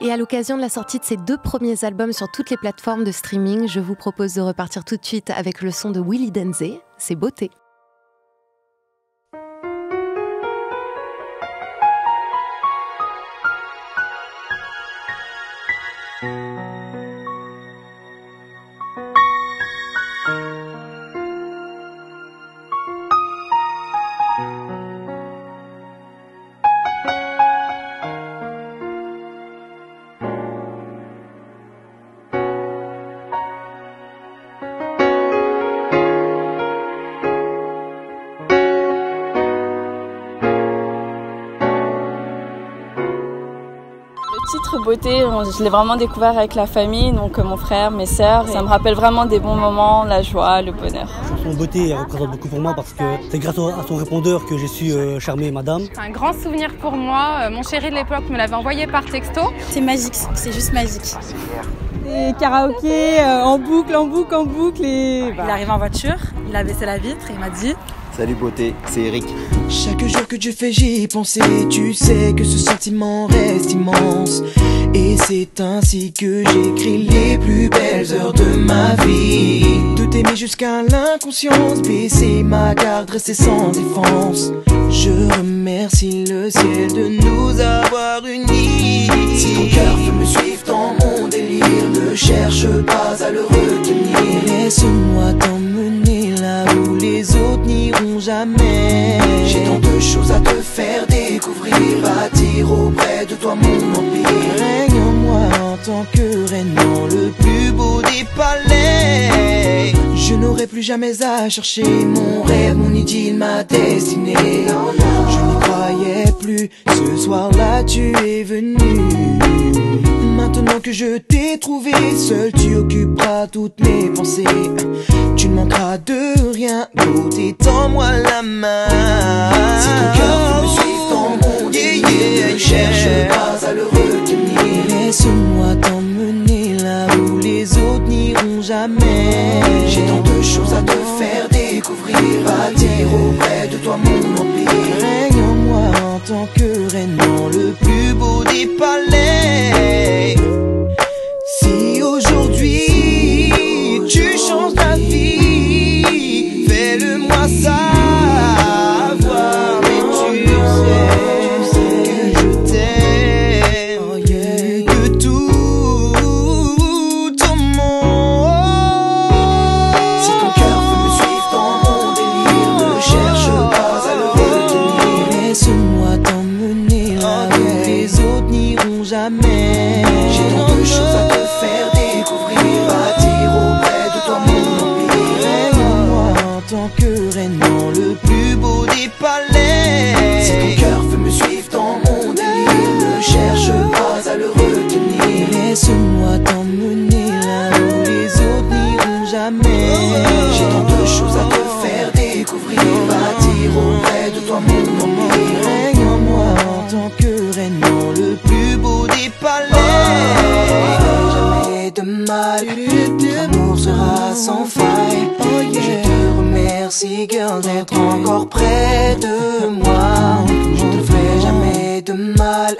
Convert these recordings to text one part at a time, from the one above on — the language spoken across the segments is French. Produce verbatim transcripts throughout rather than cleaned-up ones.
Et à l'occasion de la sortie de ses deux premiers albums sur toutes les plateformes de streaming, je vous propose de repartir tout de suite avec le son de Willy Denzey, c'est Beauté. Le titre Beauté, je l'ai vraiment découvert avec la famille, donc mon frère, mes sœurs. Ça me rappelle vraiment des bons moments, la joie, le bonheur. La chanson Beauté représente beaucoup pour moi parce que c'est grâce à son répondeur que j'ai su charmer madame. C'est un grand souvenir pour moi. Mon chéri de l'époque me l'avait envoyé par texto. C'est magique, c'est juste magique. Et karaoké en boucle, en boucle, en boucle. Et... Il arrive en voiture, il a baissé la vitre et il m'a dit... Salut Beauté, c'est Eric. Chaque jour que tu fais, j'y pensais. Tu sais que ce sentiment reste immense. Et c'est ainsi que j'écris les plus belles heures de ma vie. De t'aimer jusqu'à l'inconscience, baisser ma garde, rester sans défense. Je remercie le ciel de nous avoir unis. Si ton cœur veut me suivre dans mon délire, ne cherche pas à le retenir. Laisse-moi t'emmener là où les autres n'iront jamais. J'ai tant de choses à te faire découvrir, bâtir auprès de toi mon empire. Règne en moi en tant que reine dans le plus beau des palais. Je n'aurai plus jamais à chercher mon rêve, mon idylle, ma destinée. Je n'y croyais plus, ce soir-là tu es venu. Maintenant que je t'ai trouvé, seul tu occuperas toutes mes pensées. Tu ne manqueras de rien, beauté, tends-moi la main. Si ton cœur veut me suivre dans mon délire, yeah, yeah, ne cherche yeah. pas à le retenir. Laisse-moi t'emmener là où les autres n'iront jamais. J'ai tant de choses à te faire découvrir, bâtir auprès de toi mon empire. Règne en moi en tant que reine dans le plus beau des palais. Si aujourd'hui tu changes ta vie, fais-le-moi savoir. Mais tu sais que je t'aime, que tout ton monde. Si ton cœur veut me suivre dans mon délire, ne cherche pas à le retenir. Laisse-moi t'emmener là où les autres n'iront jamais. J'ai tant de choses à te faire découvrir, bâtir auprès de toi mon empire. Règne-moi en tant que reine dans le plus beau des palais. Si ton cœur veut me suivre dans mon délire, ne cherche pas à le retenir. Laisse-moi t'emmener là où les autres n'iront jamais. J'ai tant de choses à te faire découvrir, bâtir auprès de toi mon empire. Règne en moi en tant que reine dans le plus beau des palais. De ma lutte, l'amour sera sans faille. Oh yeah. Je te remercie, girl, d'être encore près de moi. Je ne te ferai jamais de mal,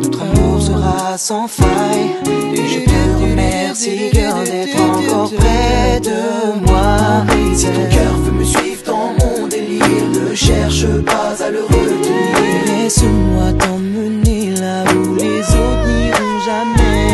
notre amour sera sans faille. Et je te remercie, girl, d'être encore près de moi. Si ton cœur veut me suivre dans mon délire, ne cherche pas à le retenir. Laisse-moi t'emmener là où les autres n'iront jamais.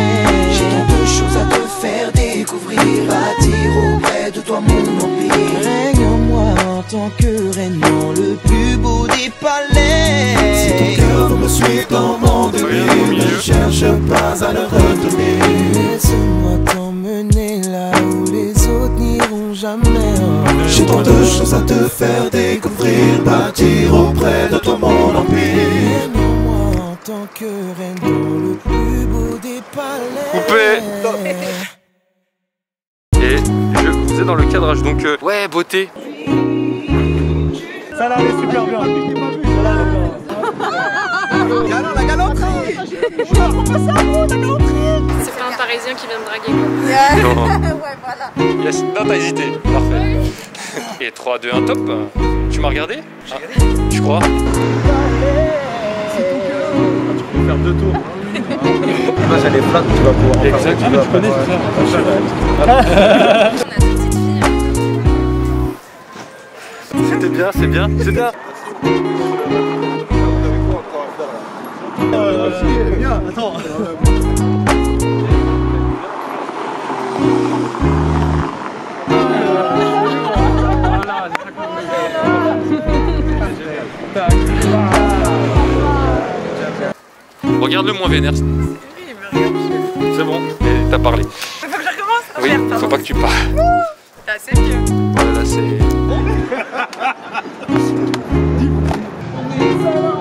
J'ai tant de choses à te faire découvrir, bâtir auprès de toi mon empire. Règne en moi en tant que reine dans le plus beau des palais. Si ton cœur veut me suivre dans mon délire, ne cherche pas à le retenir. Laisse-moi t'emmener là où les autres n'iront jamais. J'ai tant de choses à te faire découvrir, bâtir auprès de toi mon empire. Moi en tant que reine dans le plus beau des palais. Coupé. Et je vous ai dans le cadrage, donc euh, ouais, beauté. Ça là, elle est super bien. La galanterie. C'est pas un parisien qui vient me draguer. Yeah. Non. Ouais, voilà. Yes. Non, t'as hésité. Parfait. Et trois, deux, un, top. Tu m'as regardé? J'ai regardé. Ah, tu crois? C'est ton cœur. Tu peux faire deux tours. phrase elle est flatte, tu vas pouvoir en faire ce que tu veux. Je connais, c'est ça. C'était bien, c'est bien, c'est bien. Euh, c'est bien, attends. Regarde le moins vénère. C'est horrible. C'est bon, t'as parlé. Faut que je recommence. Oui, merde, faut pas que tu parles. T'as assez vieux. Voilà, là c'est...